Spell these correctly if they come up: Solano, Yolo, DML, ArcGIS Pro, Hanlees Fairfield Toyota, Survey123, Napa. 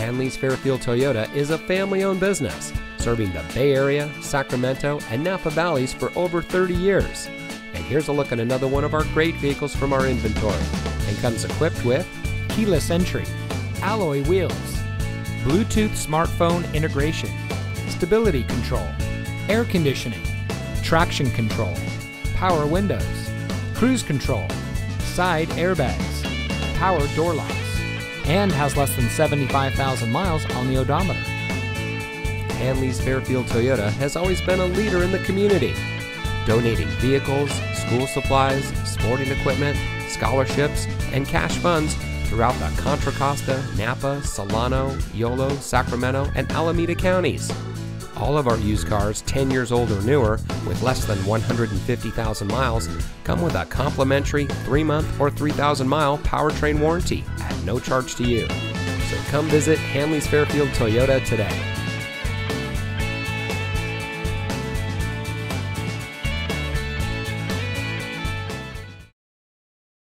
Hanlees Fairfield Toyota is a family-owned business, serving the Bay Area, Sacramento, and Napa Valleys for over 30 years. And here's a look at another one of our great vehicles from our inventory, and comes equipped with keyless entry, alloy wheels, Bluetooth smartphone integration, stability control, air conditioning, traction control, power windows, cruise control, side airbags, power door locks, and has less than 75,000 miles on the odometer. Hanlees Fairfield Toyota has always been a leader in the community, donating vehicles, school supplies, sporting equipment, scholarships, and cash funds throughout the Contra Costa, Napa, Solano, Yolo, Sacramento, and Alameda counties. All of our used cars 10 years old or newer with less than 150,000 miles come with a complimentary 3-month or 3,000-mile powertrain warranty at no charge to you. So come visit Hanlees Fairfield Toyota today.